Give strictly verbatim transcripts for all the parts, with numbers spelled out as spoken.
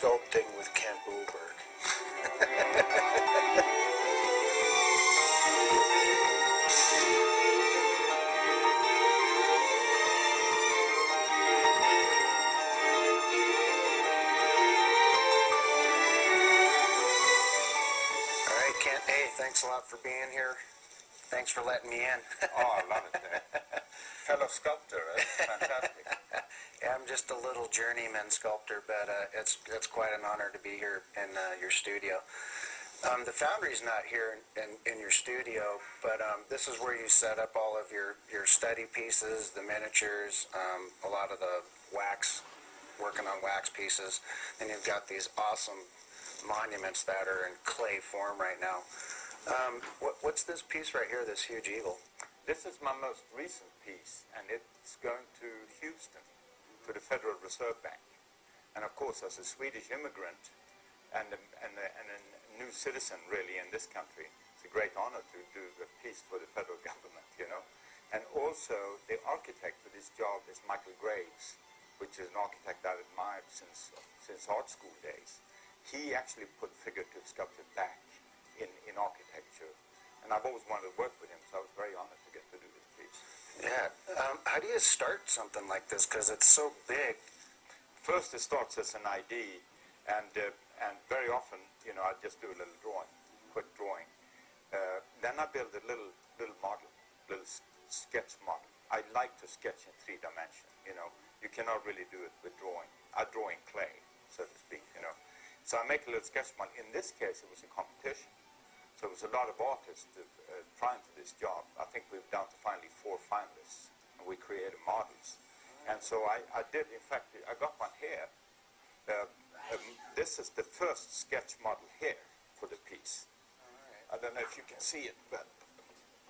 sculpting with Kent Ullberg. Hey, thanks a lot for being here. Thanks for letting me in. Oh, I love it. Man. Fellow sculptor, that's fantastic. Yeah, I'm just a little journeyman sculptor, but uh, it's it's quite an honor to be here in uh, your studio. Um, the foundry's not here in, in, in your studio, but um, this is where you set up all of your, your study pieces, the miniatures, um, a lot of the wax, working on wax pieces, and you've got these awesome monuments that are in clay form right now. Um, what, what's this piece right here, this huge eagle? This is my most recent piece, and it's going to Houston, to the Federal Reserve Bank. And of course, as a Swedish immigrant and a, and a, and a new citizen, really, in this country, it's a great honor to do a piece for the federal government, you know. And also, the architect for this job is Michael Graves, which is an architect I've admired since, since art school days. He actually put figurative sculpture back in, in architecture. And I've always wanted to work with him, so I was very honored to get to do this piece. Yeah. Um, how do you start something like this? Because it's so big. First, it starts as an idea, and, uh, and very often, you know, I just do a little drawing, quick drawing. Uh, then I build a little, little model, little sketch model. I like to sketch in three dimensions, you know. You cannot really do it with drawing. I draw in clay, so to speak, you know. So I make a little sketch model. In this case, it was a competition. So it was a lot of artists uh, trying for this job. I think we were down to finally four finalists, and we created models. And so I, I did, in fact, I got one here. Uh, um, this is the first sketch model here for the piece. I don't know if you can see it, but,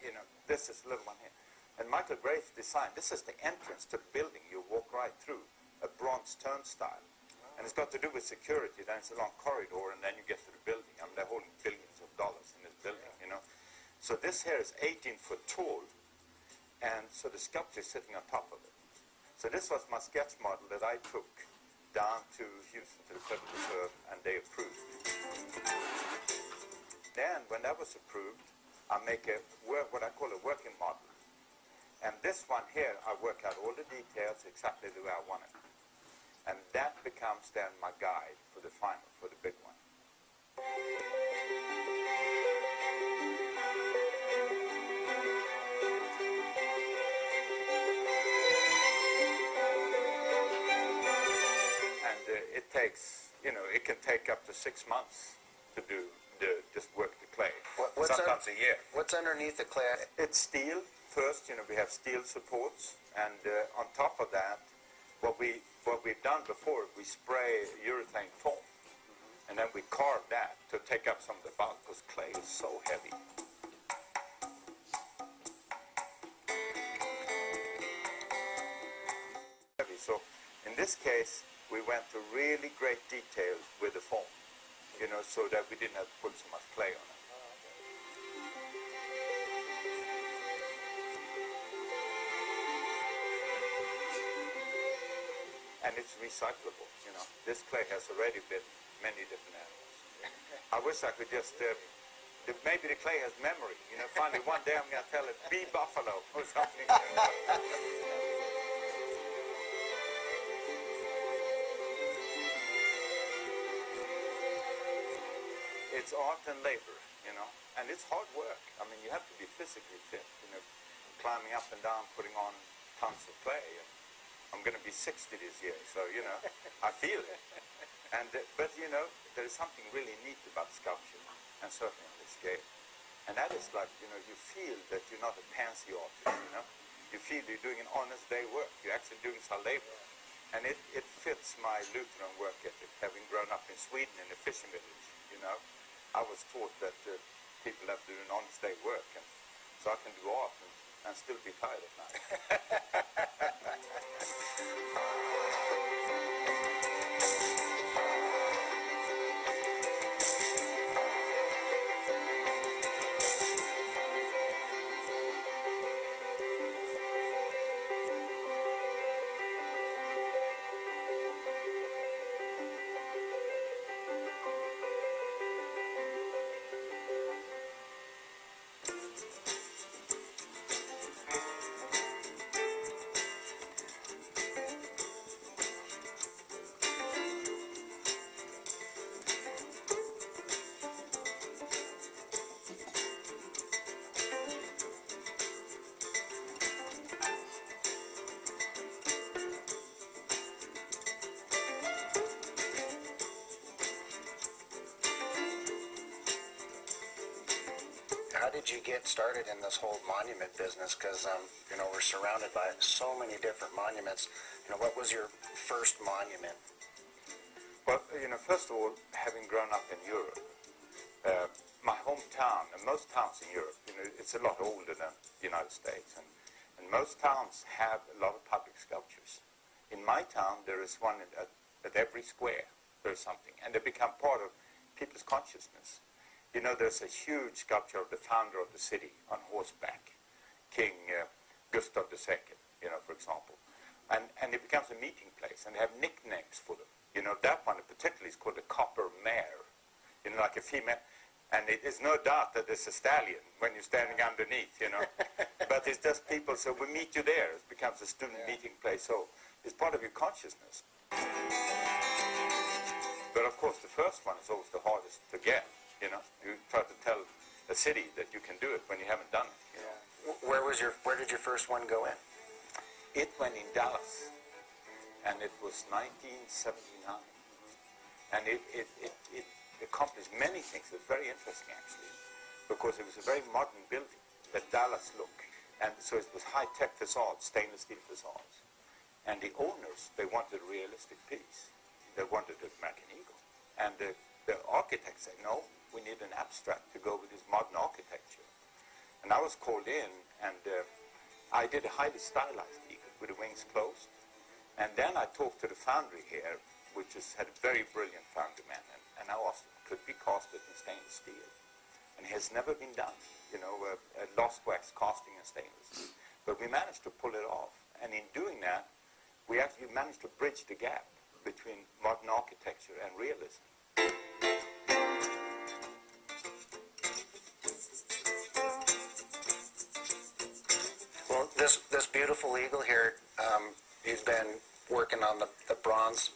you know, this is the little one here. And Michael Graves designed, this is the entrance to the building. You walk right through, a bronze turnstile. And it's got to do with security. Then it's a long corridor, and then you get to the building. I mean, they're holding billions of dollars in this building, you know. So this here is eighteen foot tall, and so the sculpture is sitting on top of it. So this was my sketch model that I took down to Houston, to the Federal Reserve, and they approved. Then, when that was approved, I make a work, what I call a working model. And this one here, I work out all the details exactly the way I want it. And that becomes then my guide for the final, for the big one. And uh, it takes, you know, it can take up to six months to do, the, just work the clay. What, what's Sometimes a year. What's underneath the clay? It's steel. First, you know, we have steel supports, and uh, on top of that, What, we, what we've done before, we spray urethane foam, and then we carve that to take up some of the bulk, because clay is so heavy. So in this case, we went to really great detail with the foam, you know, so that we didn't have to put so much clay on it. And it's recyclable, you know. This clay has already been many different animals. I wish I could just, uh, the, maybe the clay has memory. You know, finally one day I'm going to tell it, be buffalo or something. It's art and labor, you know. And it's hard work. I mean, you have to be physically fit, you know, climbing up and down, putting on tons of clay. And, I'm going to be sixty this year, so, you know, I feel it. And, uh, but, you know, there is something really neat about sculpture, and certainly on this scale. And that is like, you know, you feel that you're not a pansy artist, you know. You feel you're doing an honest day work. You're actually doing some labor. And it, it fits my Lutheran work ethic, having grown up in Sweden in a fishing village, you know. I was taught that uh, people have to do an honest day work, and so I can do art and, and still be tired at night. did you get started in this whole monument business? Because, um, you know, we're surrounded by so many different monuments. You know, what was your first monument? Well, you know, first of all, having grown up in Europe, uh, my hometown, and most towns in Europe, you know, it's a lot older than the United States, and, and most towns have a lot of public sculptures. In my town, there is one at, at every square, there's something, and they become part of people's consciousness. You know, there's a huge sculpture of the founder of the city on horseback, King uh, Gustav the Second, you know, for example. And, and it becomes a meeting place, and they have nicknames for them. You know, that one in particular is called a copper mare, you know, like a female. And it is no doubt that it's a stallion when you're standing underneath, you know. But it's just people, so we meet you there. It becomes a student yeah. meeting place, so it's part of your consciousness. But of course, the first one is always the hardest to get, you know. You try to tell a city that you can do it when you haven't done it, you know. Where, was your, where did your first one go in? It went in Dallas, and it was nineteen seventy-nine, and it, it, it, it accomplished many things. It was very interesting, actually, because it was a very modern building, the Dallas look, and so it was high-tech facades, stainless steel facades, and the owners, they wanted a realistic piece. They wanted an American Eagle, and the, the architects said, no, we need an abstract to go with this modern architecture, and I was called in, and uh, I did a highly stylized eagle with the wings closed. And then I talked to the foundry here, which is, had a very brilliant foundry man, and, and I asked him, could we cast it in stainless steel? And it has never been done, you know, a, a lost wax casting in stainless steel. But we managed to pull it off, and in doing that, we actually managed to bridge the gap between modern architecture and realism. Well, this, this beautiful eagle here, um, you've been working on the, the bronze,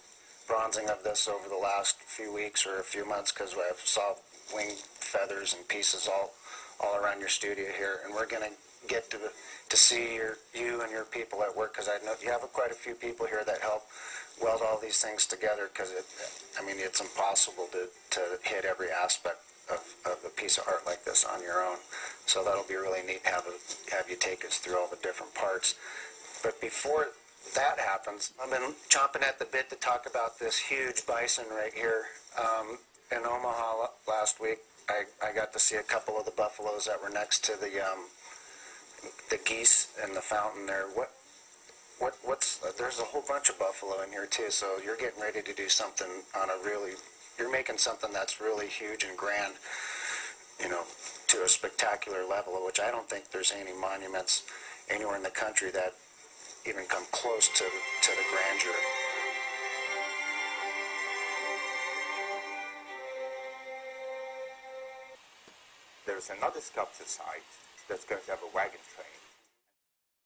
bronzing of this over the last few weeks or a few months, because I've saw wing feathers and pieces all, all around your studio here, and we're going to get to to see your, you and your people at work, because I know you have quite a few people here that help weld all these things together, because it, I mean, it's impossible to, to hit every aspect of, of a piece of art like this on your own. So that'll be really neat to have, a, have you take us through all the different parts. But before that happens, I've been chomping at the bit to talk about this huge bison right here. Um, in Omaha last week, I, I got to see a couple of the buffaloes that were next to the um, the geese in the fountain there. What, what, what's uh, there's a whole bunch of buffalo in here too. So you're getting ready to do something on a really, you're making something that's really huge and grand, you know, to a spectacular level, which I don't think there's any monuments anywhere in the country that even come close to, to the grandeur. There's another sculpture site that's going to have a wagon train